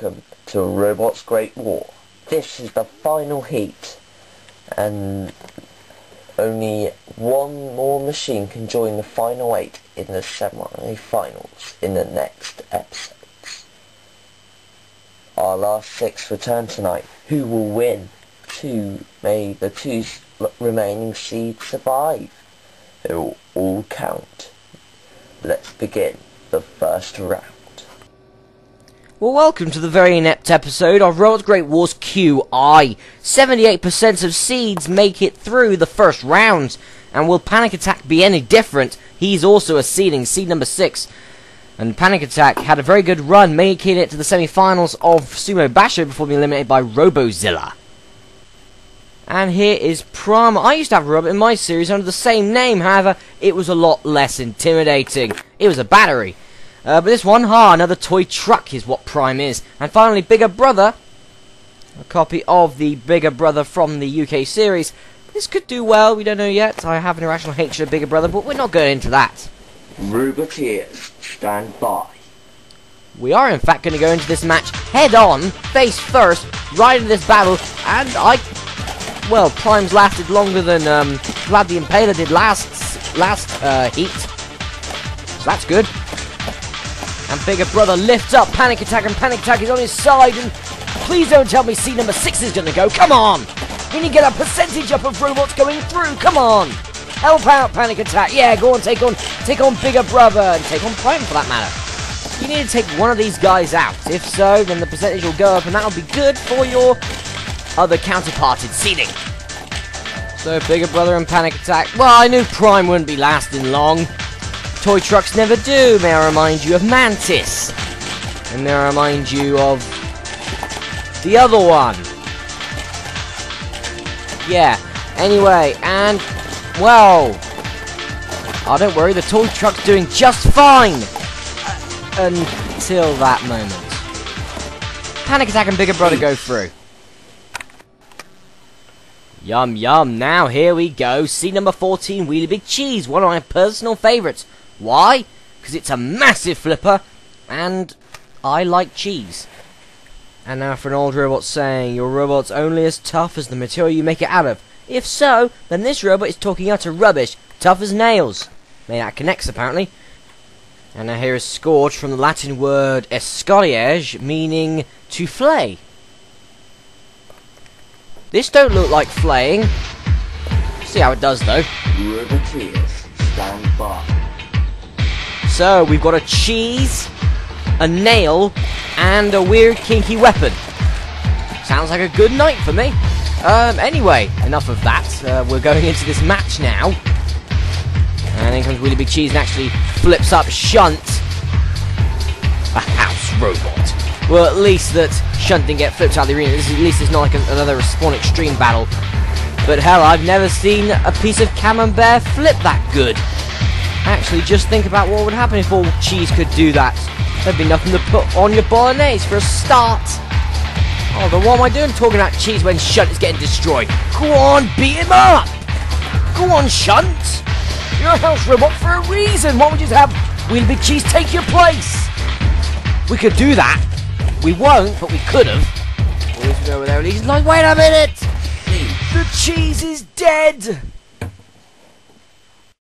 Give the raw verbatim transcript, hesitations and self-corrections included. welcome to Robot's Great War. This is the final heat, and only one more machine can join the final eight in the semi-finals in the next episodes. Our last six return tonight. Who will win? Two may the two remaining seeds survive. It will all count. Let's begin the first round. Well, welcome to the very inept episode of Robot's Great Wars Q I. seventy-eight percent of seeds make it through the first round. And will Panic Attack be any different? He's also a seeding, seed number six. And Panic Attack had a very good run, making it to the semi-finals of Sumo Basho before being eliminated by Robozilla. And here is Prama. I used to have a robot in my series under the same name, however, it was a lot less intimidating. It was a battery. Uh, but this one, ha, another toy truck is what Prime is. And finally, Bigger Brother, a copy of the Bigger Brother from the U K series. This could do well, we don't know yet. I have an irrational hatred of Bigger Brother, but we're not going into that. Robotius, stand by. We are, in fact, going to go into this match head-on, face first, right into this battle, and I... Well, Prime's lasted longer than um, Vlad the Impaler did last, last uh, heat. So that's good. And Bigger Brother lifts up Panic Attack, and Panic Attack is on his side, and please don't tell me seed number six is gonna go. Come on! We need to get a percentage up of robots going through, come on! Help out, Panic Attack. Yeah, go on, take on take on Bigger Brother, and take on Prime for that matter. You need to take one of these guys out. If so, then the percentage will go up, and that'll be good for your other counterparted seeding. So Bigger Brother and Panic Attack. Well, I knew Prime wouldn't be lasting long. Toy trucks never do. May I remind you of Mantis? And may I remind you of the other one? Yeah. Anyway, and well, oh, don't worry. The toy truck's doing just fine until that moment. Panic Attack and Bigger Brother go through. Yum yum. Now here we go. Seed number fourteen. Wheely Big Cheese. One of my personal favourites. Why? Because it's a massive flipper, and I like cheese. And now for an old robot saying, your robot's only as tough as the material you make it out of. If so, then this robot is talking utter rubbish. Tough as nails. May that connects, apparently. And now here is Scorch from the Latin word escoriage, meaning to flay. This don't look like flaying. See how it does, though. Robotius, stand by. So, we've got a cheese, a nail, and a weird kinky weapon. Sounds like a good night for me. Um, anyway, enough of that. Uh, we're going into this match now. And in comes Wheely Big Cheese and actually flips up Shunt. A house robot. Well, at least that Shunt didn't get flipped out of the arena. This is, at least it's not like a, another Spawn Extreme battle. But hell, I've never seen a piece of camembert flip that good. Actually, just think about what would happen if all cheese could do that. There'd be nothing to put on your bolognese for a start. Oh, but what am I doing talking about cheese when Shunt is getting destroyed? Go on, beat him up! Go on, Shunt! You're a house robot for a reason! Why would you have Wheely Big Cheese take your place? We could do that. We won't, but we could have. Always go over there and he's like, wait a minute! The cheese is dead!